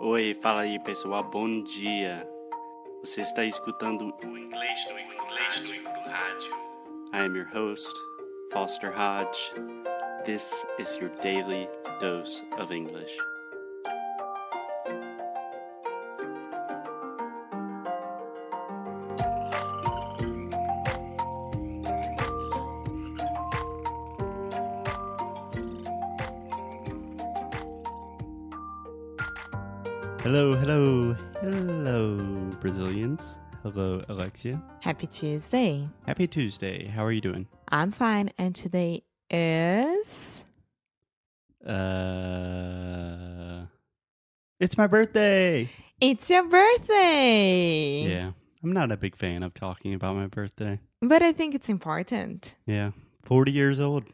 Oi, fala aí pessoal, bom dia. Você está escutando o Inglês Nu E Cru Rádio. I am your host, Foster Hodge. This is your daily dose of English. Hello, hello, hello, Brazilians. Hello, Alexia. Happy Tuesday. Happy Tuesday. How are you doing? I'm fine. And today is... It's my birthday. It's your birthday. Yeah. I'm not a big fan of talking about my birthday. But I think it's important. Yeah. 40 years old.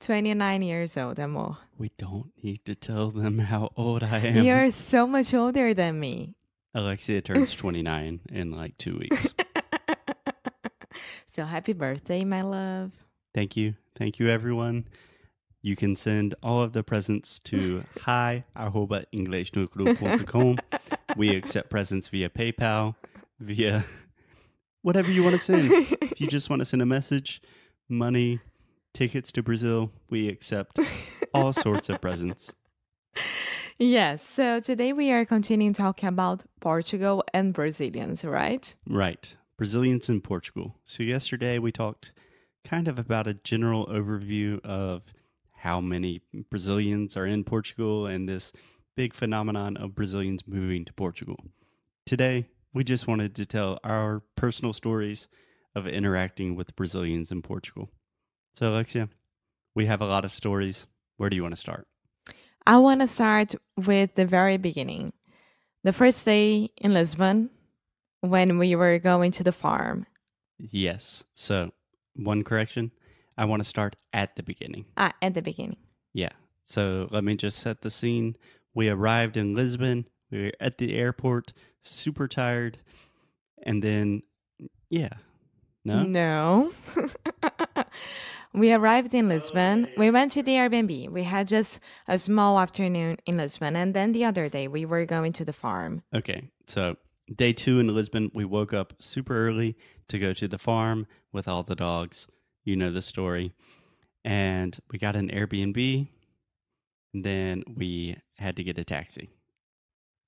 29 years old, amor. We don't need to tell them how old I am. You're so much older than me. Alexia turns 29 in like 2 weeks. So happy birthday, my love. Thank you. Thank you, everyone. You can send all of the presents to hi@Englishnuclu.com. We accept presents via PayPal, via whatever you want to send. If you just want to send a message, money... tickets to Brazil, we accept all sorts of presents. Yes, so today we are continuing talking about Portugal and Brazilians, right? Right, Brazilians in Portugal. So yesterday we talked kind of about a general overview of how many Brazilians are in Portugal and this big phenomenon of Brazilians moving to Portugal. Today, we just wanted to tell our personal stories of interacting with Brazilians in Portugal. So, Alexia, we have a lot of stories. Where do you want to start? I want to start with the very beginning. The first day in Lisbon, when we were going to the farm. Yes. So, one correction. I want to start at the beginning. At the beginning. Yeah. So, let me just set the scene. We arrived in Lisbon. We were at the airport, super tired. And then, yeah. No? No. We arrived in Lisbon. We went to the Airbnb. We had just a small afternoon in Lisbon. And then the other day, we were going to the farm. Okay. So day two in Lisbon, we woke up super early to go to the farm with all the dogs. You know the story. And we got an Airbnb. Then we had to get a taxi.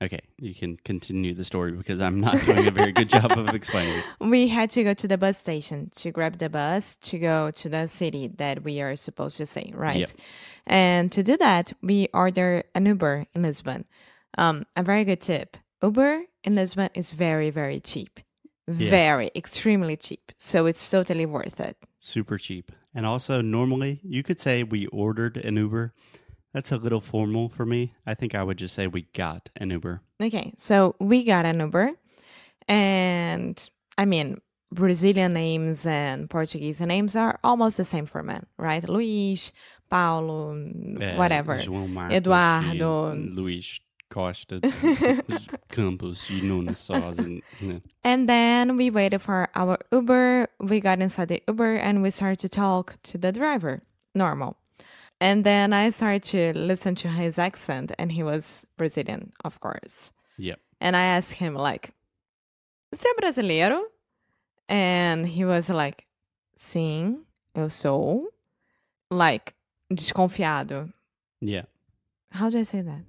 Okay, you can continue the story because I'm not doing a very good job of explaining it. We had to go to the bus station to grab the bus to go to the city that we are supposed to say, right? Yep. And to do that, we ordered an Uber in Lisbon. A very good tip. Uber in Lisbon is very, very cheap. Yeah. Very, extremely cheap. So it's totally worth it. Super cheap. And also, normally, you could say we ordered an Uber. That's a little formal for me. I think I would just say we got an Uber. Okay, so we got an Uber. And, I mean, Brazilian names and Portuguese names are almost the same for men, right? Luis, Paulo, whatever. João Marcos, Eduardo. Luis Costa, Campos, Nunes Sosa. And then we waited for our Uber. We got inside the Uber and we started to talk to the driver. Normal. And then I started to listen to his accent, and he was Brazilian, of course. Yeah. And I asked him, like, "Você é brasileiro?" And he was like, "Sim, eu sou." Like, desconfiado. Yeah. How do I say that?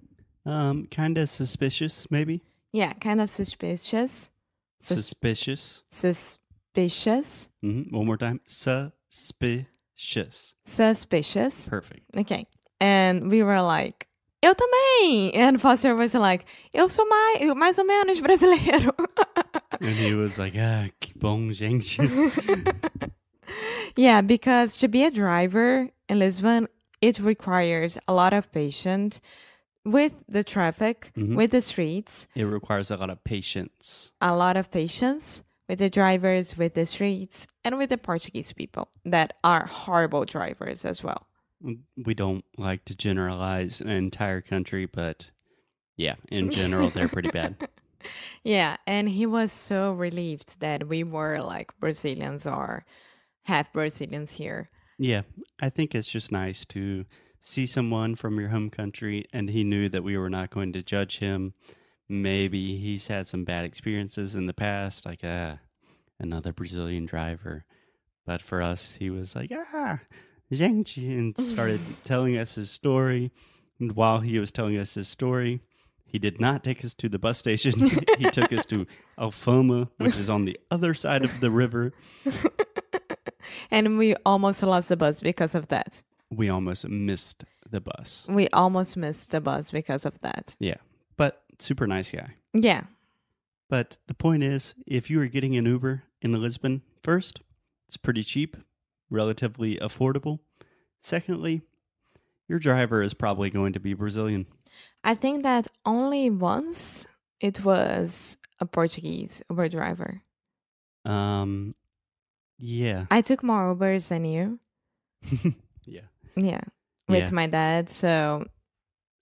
Kind of suspicious, maybe? Yeah, kind of suspicious. Suspicious. Suspicious. Mm-hmm. One more time. Suspicious. Suspicious. Perfect. Okay. And we were like, eu também. And Foster was like, eu sou mais ou menos brasileiro. And he was like, ah, que bom, gente. Yeah, because to be a driver in Lisbon, it requires a lot of patience with the traffic, mm-hmm. with the streets. It requires a lot of patience. A lot of patience. With the drivers, with the streets, and with the Portuguese people that are horrible drivers as well. We don't like to generalize an entire country, but yeah, in general, they're pretty bad. Yeah, and he was so relieved that we were like Brazilians or half Brazilians here. Yeah, I think it's just nice to see someone from your home country and he knew that we were not going to judge him. Maybe he's had some bad experiences in the past, like another Brazilian driver. But for us, he was like, gente, and started telling us his story. And while he was telling us his story, he did not take us to the bus station. He took us to Alfama, which is on the other side of the river. And we almost lost the bus because of that. We almost missed the bus. Yeah. But super nice guy. Yeah. But the point is, if you are getting an Uber in Lisbon, first, it's pretty cheap, relatively affordable. Secondly, your driver is probably going to be Brazilian. I think that only once it was a Portuguese Uber driver. Yeah. I took more Ubers than you. Yeah. Yeah. With my dad, so...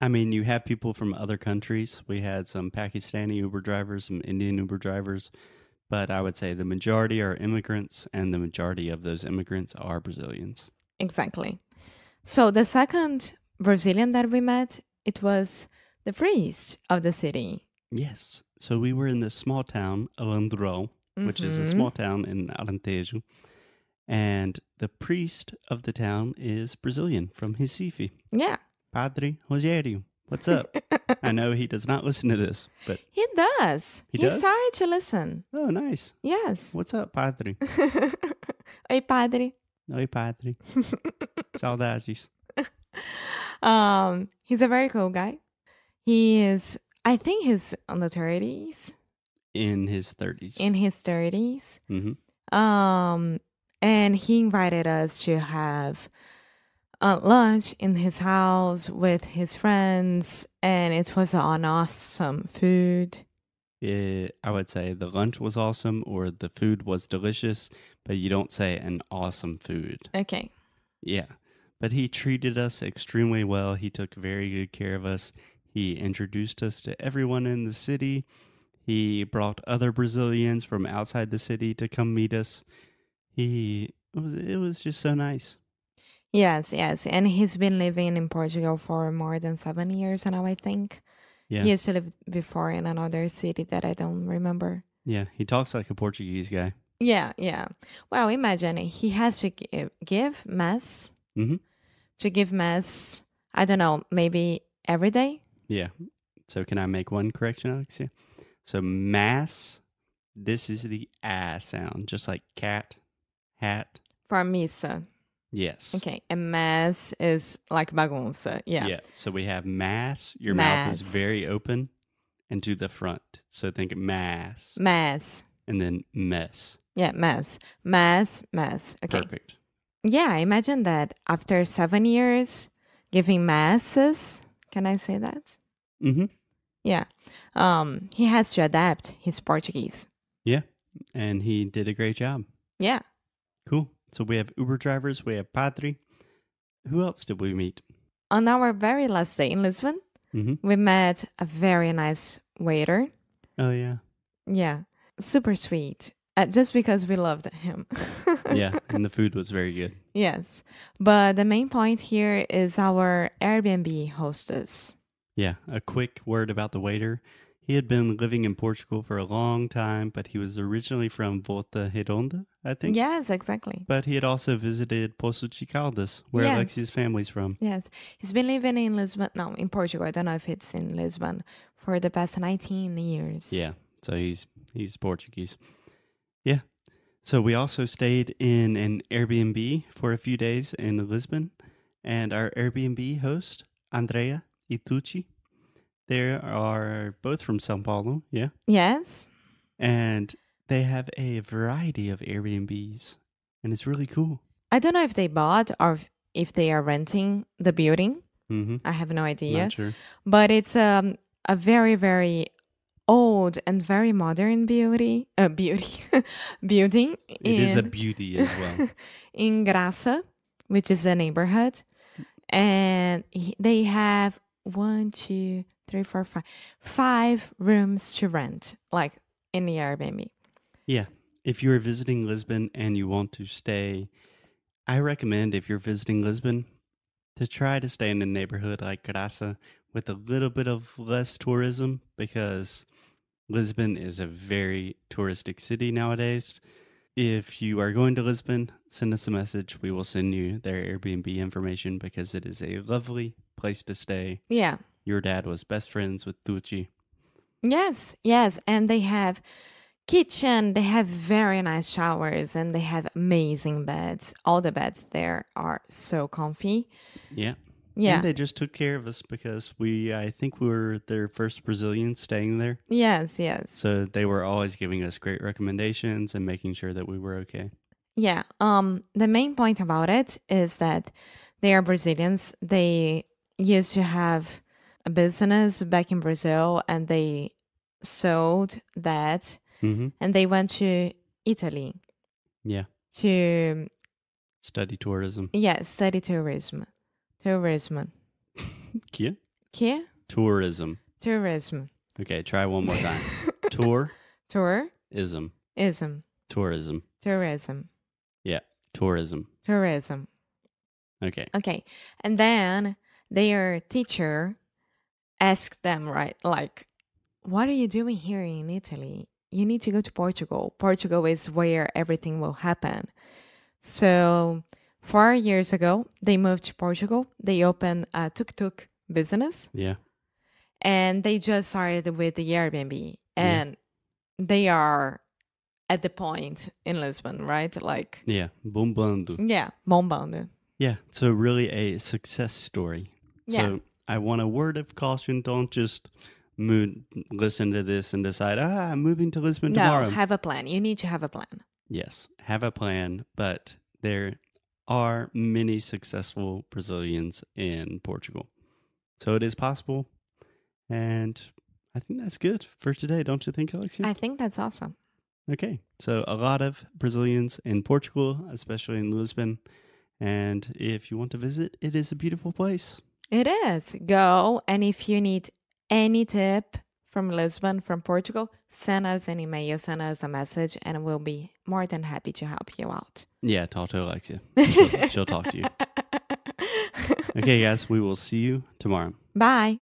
I mean, you have people from other countries. We had some Pakistani Uber drivers, some Indian Uber drivers. But I would say the majority are immigrants, and the majority of those immigrants are Brazilians. Exactly. So the second Brazilian that we met, it was the priest of the city. Yes. So we were in this small town, Alandrão, which is a small town in Alentejo. And the priest of the town is Brazilian, from Recife. Yeah. Padre Rogério. What's up? I know he does not listen to this, but... He does. He does? He's sorry to listen. Oh, nice. Yes. What's up, Padre? Oi, Padre. Oi, Padre. Saudades. He's a very cool guy. He is, I think he's on the 30s. In his 30s. Mm-hmm. And he invited us to have lunch in his house with his friends, and it was an awesome food. I would say the lunch was awesome or the food was delicious, but you don't say an awesome food. Okay. Yeah. But he treated us extremely well. He took very good care of us. He introduced us to everyone in the city. He brought other Brazilians from outside the city to come meet us. It was just so nice. Yes. And he's been living in Portugal for more than 7 years now, I think. Yeah. He used to live before in another city that I don't remember. Yeah, he talks like a Portuguese guy. Yeah. Well, imagine he has to give mass. Mm-hmm. To give mass, I don't know, maybe every day? Yeah. So can I make one correction, Alexia? So mass, this is the ah sound, just like cat, hat. For missa. Yes. Okay, and mass is like bagunça, yeah. Yeah, so we have mass, your mass. Mouth is very open, and to the front. So think mass. Mass. And then mess. Yeah, mess. Mass. Okay. Perfect. Yeah, I imagine that after 7 years giving masses, can I say that? Mm-hmm. Yeah. He has to adapt his Portuguese. Yeah, and he did a great job. Yeah. Cool. So we have Uber drivers, we have Padre. Who else did we meet? On our very last day in Lisbon, we met a very nice waiter. Oh, yeah. Yeah, super sweet. Just because we loved him. Yeah, and the food was very good. Yes, but the main point here is our Airbnb hostess. Yeah, a quick word about the waiter. He had been living in Portugal for a long time, but he was originally from Volta Redonda, I think. Yes, exactly. But he had also visited Poço de Caldas, where Alexia's family's from. Yes, he's been living in Lisbon, no, in Portugal, I don't know if it's in Lisbon, for the past 19 years. Yeah, so he's Portuguese. Yeah. So we also stayed in an Airbnb for a few days in Lisbon. And our Airbnb host, Andrea Itucci, they are both from São Paulo, yeah? Yes. And they have a variety of Airbnbs. And it's really cool. I don't know if they bought or if they are renting the building. Mm-hmm. I have no idea. Not sure. But it's a very, very... old and very modern building. It is a beauty as well. In Graça, which is the neighborhood. And they have 5 rooms to rent, like in the Airbnb. Yeah. If you're visiting Lisbon and you want to stay, I recommend if you're visiting Lisbon, to try to stay in a neighborhood like Graça with a little bit of less tourism, because Lisbon is a very touristic city nowadays. If you are going to Lisbon, send us a message. We will send you their Airbnb information because it is a lovely place to stay. Yeah. Your dad was best friends with Tucci. Yes, yes. And they have kitchen, they have very nice showers, and they have amazing beds. All the beds there are so comfy. Yeah. Yeah. And they just took care of us because I think we were their first Brazilians staying there. Yes, yes. So they were always giving us great recommendations and making sure that we were okay. Yeah. The main point about it is that they are Brazilians. They used to have a business back in Brazil and they sold that and they went to Italy. Yeah. To study tourism. Yeah, study tourism. Tourism. Que? Que? Tourism. Tourism. Okay, try one more time. Tour. Tour. Ism. Ism. Tourism. Tourism. Yeah, tourism. Tourism. Okay. Okay, and then their teacher asked them, right, like, what are you doing here in Italy? You need to go to Portugal. Portugal is where everything will happen. So 4 years ago, they moved to Portugal. They opened a tuk-tuk business. Yeah. And they just started with the Airbnb. And they are at the point in Lisbon, right? Like... Yeah, bombando. Yeah, bombando. Yeah, so really a success story. Yeah. So I want a word of caution. Don't just listen to this and decide, I'm moving to Lisbon tomorrow. No, have a plan. You need to have a plan. Yes, have a plan, but there are many successful Brazilians in Portugal. So it is possible. And I think that's good for today, don't you think, Alexia? I think that's awesome. Okay. So a lot of Brazilians in Portugal, especially in Lisbon. And if you want to visit, it is a beautiful place. It is. Go. And if you need any tip from Lisbon, from Portugal, send us an email, send us a message, and we'll be more than happy to help you out. Yeah, talk to Alexia. She'll talk to you. Okay, guys, we will see you tomorrow. Bye.